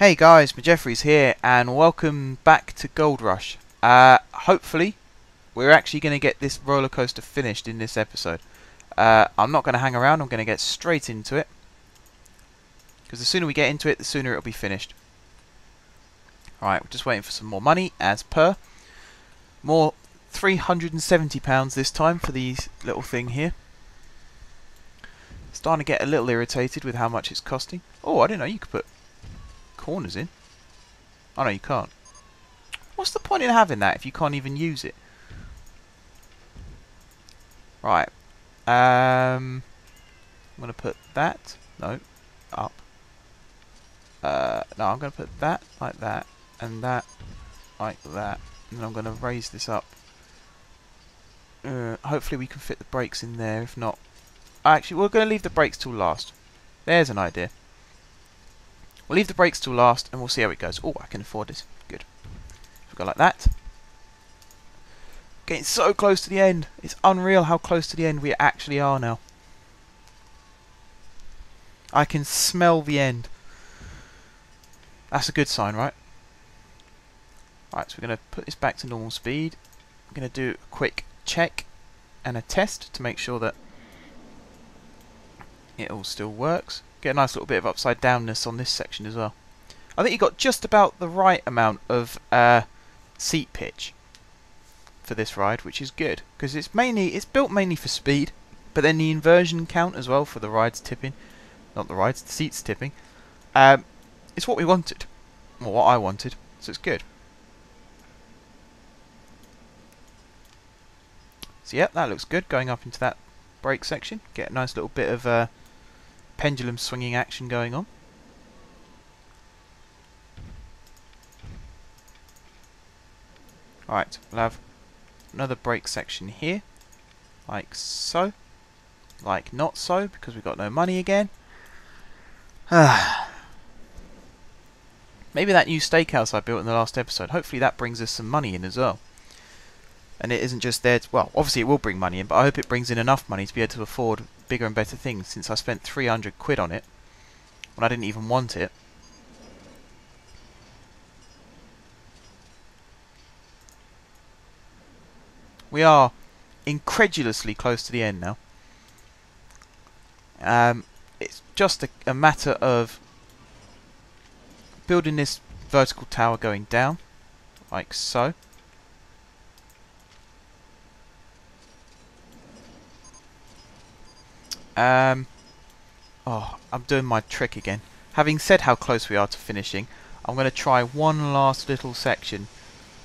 Hey guys, M4Jeffries here, and welcome back to Gold Rush. Hopefully, we're actually going to get this roller coaster finished in this episode. I'm not going to hang around, I'm going to get straight into it. Because the sooner we get into it, the sooner it'll be finished. Alright, we're just waiting for some more money, as per. More £370 this time for the little thing here. Starting to get a little irritated with how much it's costing. Oh, I didn't know you could put corners in. Oh no, you can't. What's the point in having that if you can't even use it? Right. I'm gonna put that. No. Up. No, I'm gonna put that like that and that like that. And then I'm gonna raise this up. Hopefully we can fit the brakes in there. If not, actually we're gonna leave the brakes till last. There's an idea. We'll leave the brakes till last and we'll see how it goes. Oh, I can afford this. Good. If we go like that. Getting so close to the end. It's unreal how close to the end we actually are now. I can smell the end. That's a good sign, right? Alright, so we're going to put this back to normal speed. I'm going to do a quick check and a test to make sure that it all still works. Get a nice little bit of upside downness on this section as well. I think you got just about the right amount of seat pitch for this ride, which is good because it's built mainly for speed, but then the inversion count as well for the rides tipping, the seats tipping. It's what we wanted, or what I wanted, so it's good. So yeah, that looks good. Going up into that brake section, get a nice little bit of pendulum swinging action going on. Alright, we'll have another brake section here, like so, like not so, because we've got no money again. Maybe that new steakhouse I built in the last episode, hopefully that brings us some money in as well. And it isn't just there to, well, obviously it will bring money in, but I hope it brings in enough money to be able to afford bigger and better things, since I spent 300 quid on it when I didn't even want it. We are incredulously close to the end now. It's just a matter of building this vertical tower going down, like so. Oh, I'm doing my trick again. Having said how close we are to finishing, I'm going to try one last little section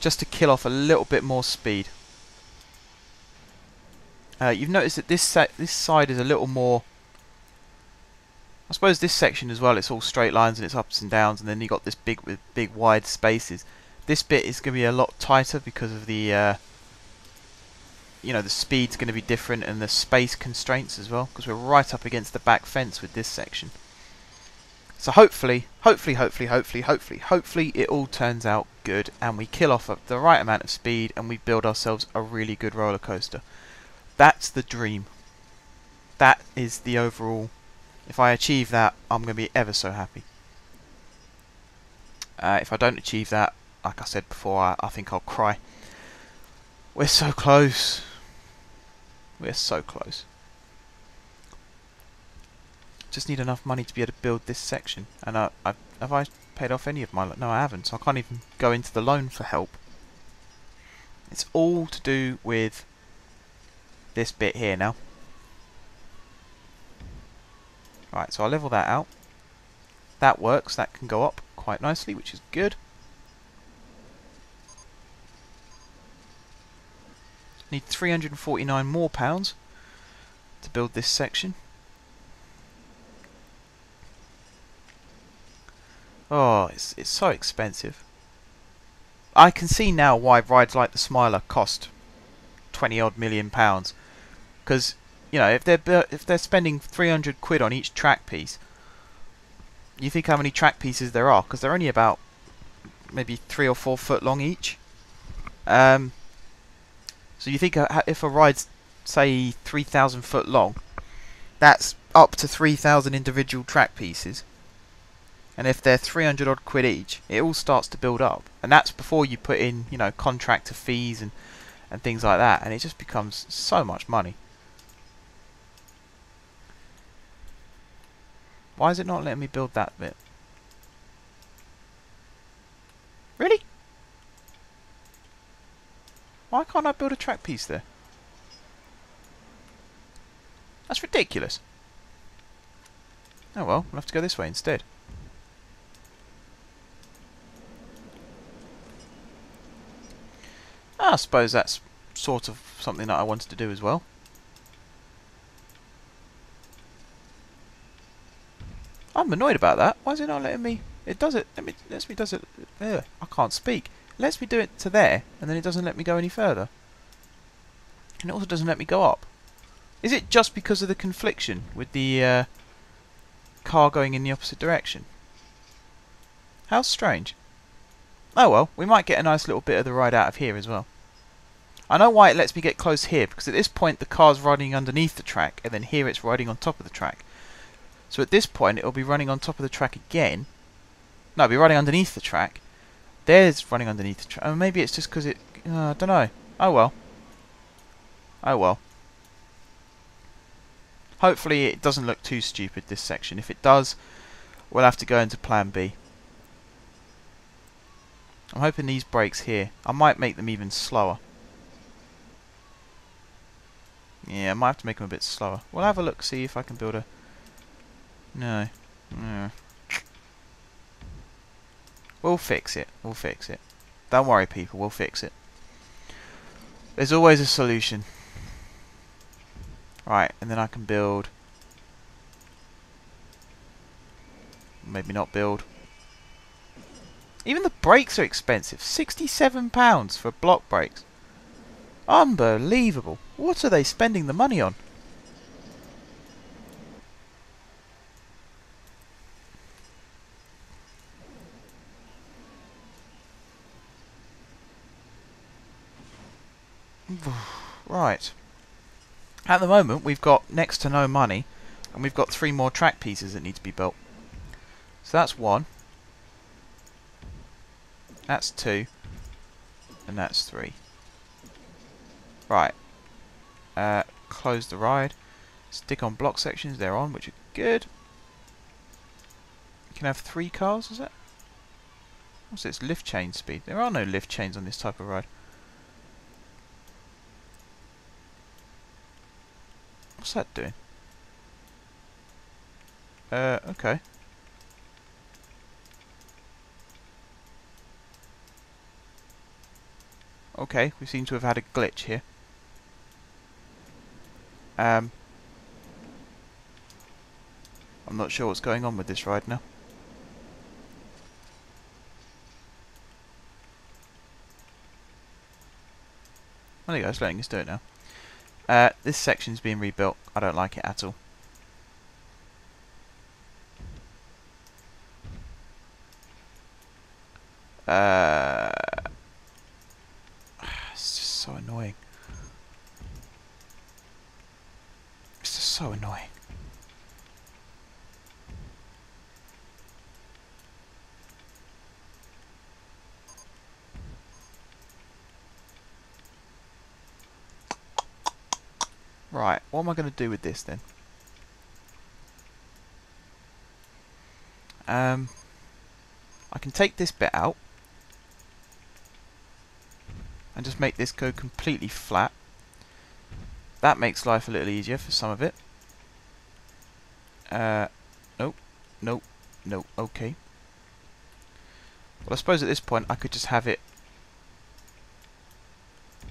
just to kill off a little bit more speed. You've noticed that this side is a little more... I suppose this section as well, it's all straight lines and it's ups and downs, and then you've got this big wide spaces. This bit is going to be a lot tighter because of the... you know, the speed's going to be different and the space constraints as well, because we're right up against the back fence with this section. So hopefully it all turns out good and we kill off the right amount of speed and we build ourselves a really good roller coaster. That's the dream. That is the overall. If I achieve that, I'm going to be ever so happy. If I don't achieve that, like I said before, I think I'll cry. We're so close. We're so close. Just need enough money to be able to build this section. And have I paid off any of my loan? No, I haven't. So I can't even go into the loan for help. It's all to do with this bit here now. Right, so I'll level that out. That works. That can go up quite nicely, which is good. Need 349 more pounds to build this section. Oh, it's so expensive. I can see now why rides like the Smiler cost 20-odd million pounds, because you know, if they're spending 300 quid on each track piece, you think how many track pieces there are, because they're only about maybe 3 or 4 foot long each. So you think if a ride's, say, 3,000 foot long, that's up to 3,000 individual track pieces. and if they're 300 odd quid each, it all starts to build up, and that's before you put in, you know, contractor fees and things like that, and it just becomes so much money. Why is it not letting me build that bit? Really? Why can't I build a track piece there? That's ridiculous. Oh well, we'll have to go this way instead. I suppose that's sort of something that I wanted to do as well. I'm annoyed about that. Why is it not letting me? It does it. Lets me does it. Ugh, I can't speak. It lets me do it to there, and then it doesn't let me go any further. And it also doesn't let me go up. Is it just because of the confliction with the car going in the opposite direction? How strange. Oh well, we might get a nice little bit of the ride out of here as well. I know why it lets me get close here, because at this point the car's riding underneath the track, and then here it's riding on top of the track. So at this point it'll be running on top of the track again. No, it'll be running underneath the track. There's running underneath the track. Oh, maybe it's just because it... I don't know. Oh well. Oh well. Hopefully it doesn't look too stupid, this section. If it does, we'll have to go into plan B. I'm hoping these brakes here, I might make them even slower. Yeah, I might have to make them a bit slower. We'll have a look, see if I can build a... No. No. We'll fix it. We'll fix it. Don't worry, people. We'll fix it. There's always a solution. Right, and then I can build... Maybe not build. Even the brakes are expensive. £67 for block brakes. Unbelievable. What are they spending the money on? Right. At the moment we've got next to no money, and we've got 3 more track pieces that need to be built. So that's 1. That's 2. And that's 3. Right. Close the ride. Stick on block sections, they're on, which are good. You can have 3 cars, is it? What's this? Lift chain speed. There are no lift chains on this type of ride. What's that doing? Okay. Okay, we seem to have had a glitch here. I'm not sure what's going on with this ride now. There you go, it's letting us do it now. This section's being rebuilt. I don't like it at all. It's just so annoying. It's just so annoying. Right, what am I going to do with this then? I can take this bit out and just make this go completely flat. That makes life a little easier for some of it. Nope, nope, nope, okay. Well, I suppose at this point I could just have it...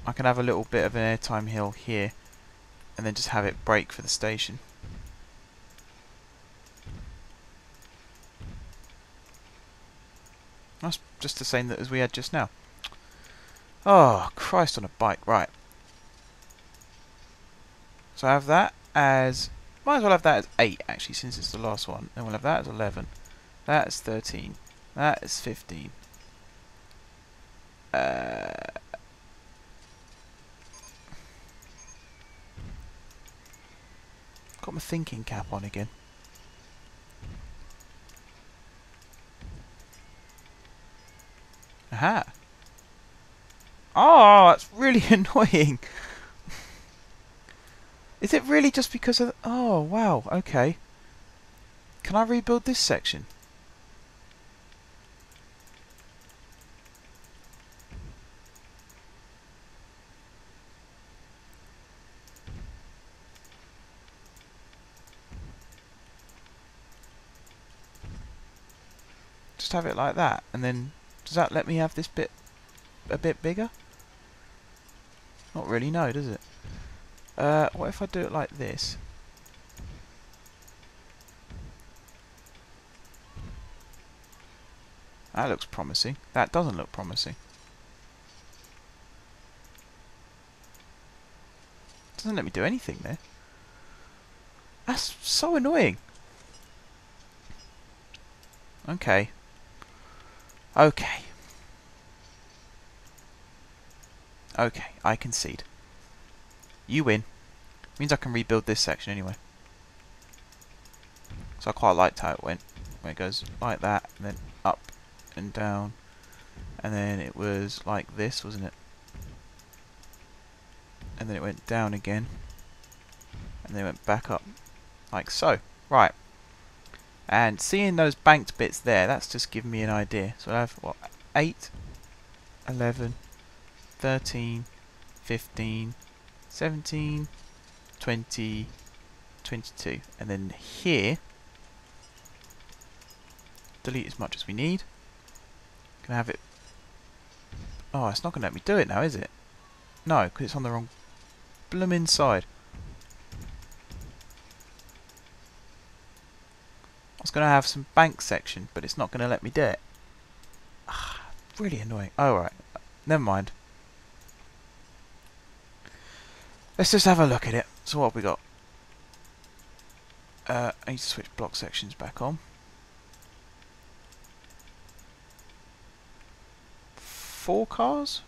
I can have a little bit of an airtime hill here, and then just have it break for the station. That's just the same as we had just now. Oh, Christ on a bike. Right. So I have that as... Might as well have that as 8, actually, since it's the last one. Then we'll have that as 11. That is 13. That is 15. Got my thinking cap on again. Aha. Oh, that's really annoying. Is it really just because of... Oh, wow, okay. Can I rebuild this section? Just have it like that, and then does that let me have this bit a bit bigger? Not really, no, does it? What if I do it like this? That looks promising. That doesn't look promising. Doesn't let me do anything there. That's so annoying. Okay. Okay. Okay, I concede. You win. Means I can rebuild this section anyway. So I quite liked how it went. Where it goes like that, and then up and down. And then it was like this, wasn't it? And then it went down again. And then it went back up. Like so. Right. And seeing those banked bits there, that's just given me an idea. So I have, what, 8, 11, 13, 15... 17, 20, 22, and then here, delete as much as we need. Can I have it? Oh, it's not going to let me do it now, is it? No, because it's on the wrong bloomin' side. I was going to have some bank section, but it's not going to let me do it. Ah, really annoying. Oh, right, never mind. Let's just have a look at it. So what have we got? I need to switch block sections back on. 4 cars?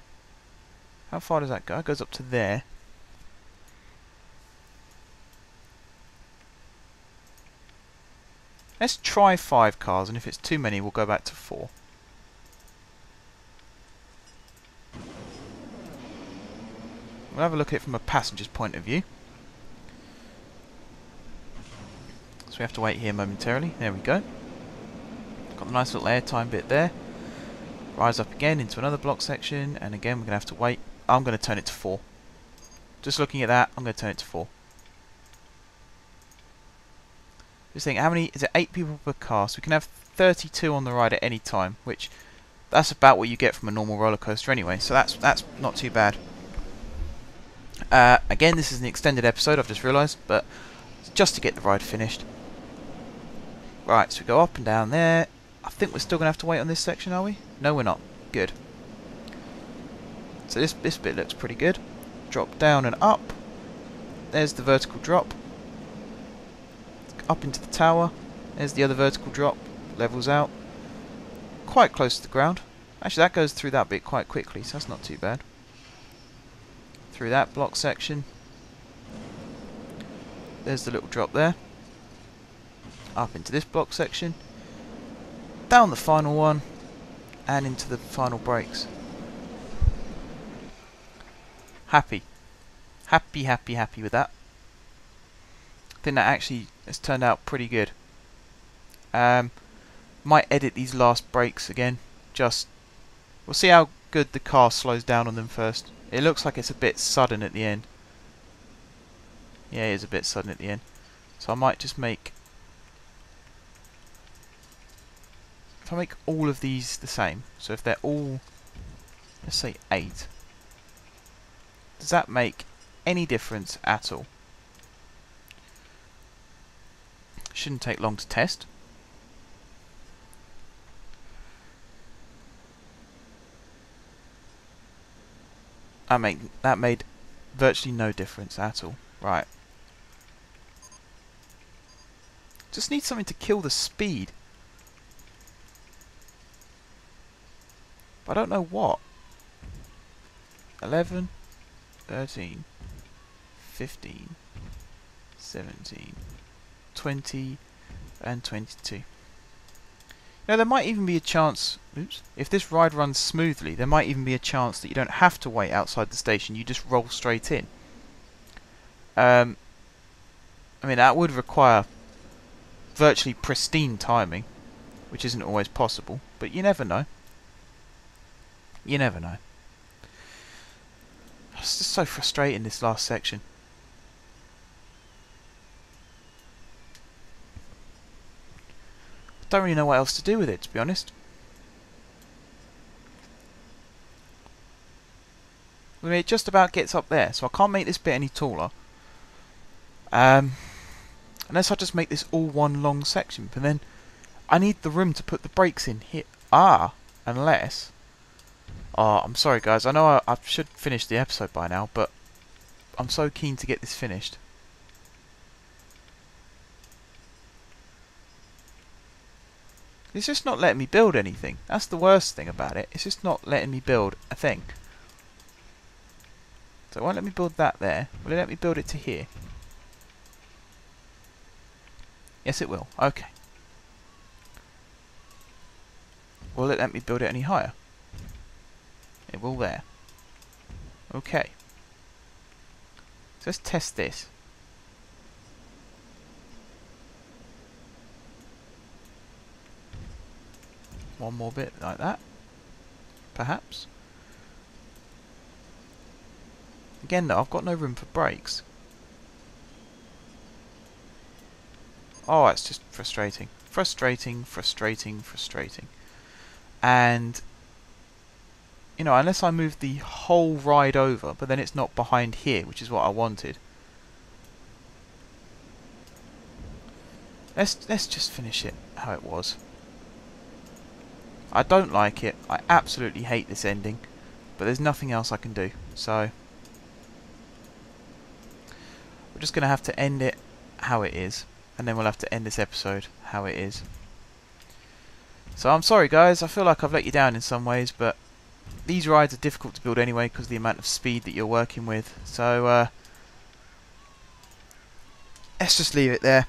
How far does that go? It goes up to there. Let's try 5 cars, and if it's too many, we'll go back to 4. We'll have a look at it from a passenger's point of view. So we have to wait here momentarily. There we go. Got the nice little airtime bit there. Rise up again into another block section, and again we're going to have to wait. I'm going to turn it to 4. Just looking at that, I'm going to turn it to 4. Just think, how many? Is it 8 people per car? So we can have 32 on the ride at any time, which that's about what you get from a normal roller coaster anyway. So that's not too bad. Again, this is an extended episode, I've just realised, but just to get the ride finished. Right, so we go up and down there. I think we're still going to have to wait on this section, are we? No, we're not. Good. So this bit looks pretty good. Drop down and up. There's the vertical drop. Up into the tower. There's the other vertical drop. Levels out. Quite close to the ground. Actually, that goes through that bit quite quickly, so that's not too bad. Through that block section. There's the little drop there. Up into this block section. Down the final one. And into the final brakes. Happy. Happy, happy, happy with that. I think that actually has turned out pretty good. Might edit these last brakes again. Just, we'll see how good the car slows down on them first. It looks like it's a bit sudden at the end. Yeah, it is a bit sudden at the end. So I might just make... If I make all of these the same, so if they're all, let's say 8, does that make any difference at all? Shouldn't take long to test. That made virtually no difference at all. Right. Just need something to kill the speed. But I don't know what. 11, 13, 15, 17, 20, and 22. Now there might even be a chance, oops, if this ride runs smoothly, there might even be a chance that you don't have to wait outside the station, you just roll straight in. I mean, that would require virtually pristine timing, which isn't always possible, but you never know. You never know. It's just so frustrating, this last section. I don't really know what else to do with it, to be honest. I mean, it just about gets up there, so I can't make this bit any taller. Unless I just make this all one long section, but then I need the room to put the brakes in here. Ah, unless... Oh, I'm sorry guys, I know I should finish the episode by now, but I'm so keen to get this finished. It's just not letting me build anything. That's the worst thing about it. It's just not letting me build a thing. So it won't let me build that there. Will it let me build it to here? Yes, it will. Okay. Will it let me build it any higher? It will there. Okay. So let's test this. One more bit like that. Perhaps. Again though, I've got no room for brakes. Oh, it's just frustrating. Frustrating, frustrating, frustrating. And... you know, unless I move the whole ride over, but then it's not behind here, which is what I wanted. Let's just finish it how it was. I don't like it. I absolutely hate this ending, but there's nothing else I can do. So we're just going to have to end it how it is, and then we'll have to end this episode how it is. So I'm sorry guys, I feel like I've let you down in some ways, but these rides are difficult to build anyway because of the amount of speed that you're working with, so let's just leave it there.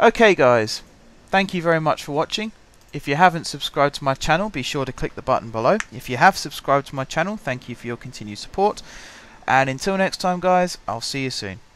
Okay guys, thank you very much for watching. If you haven't subscribed to my channel, be sure to click the button below. If you have subscribed to my channel, thank you for your continued support, and until next time guys, I'll see you soon.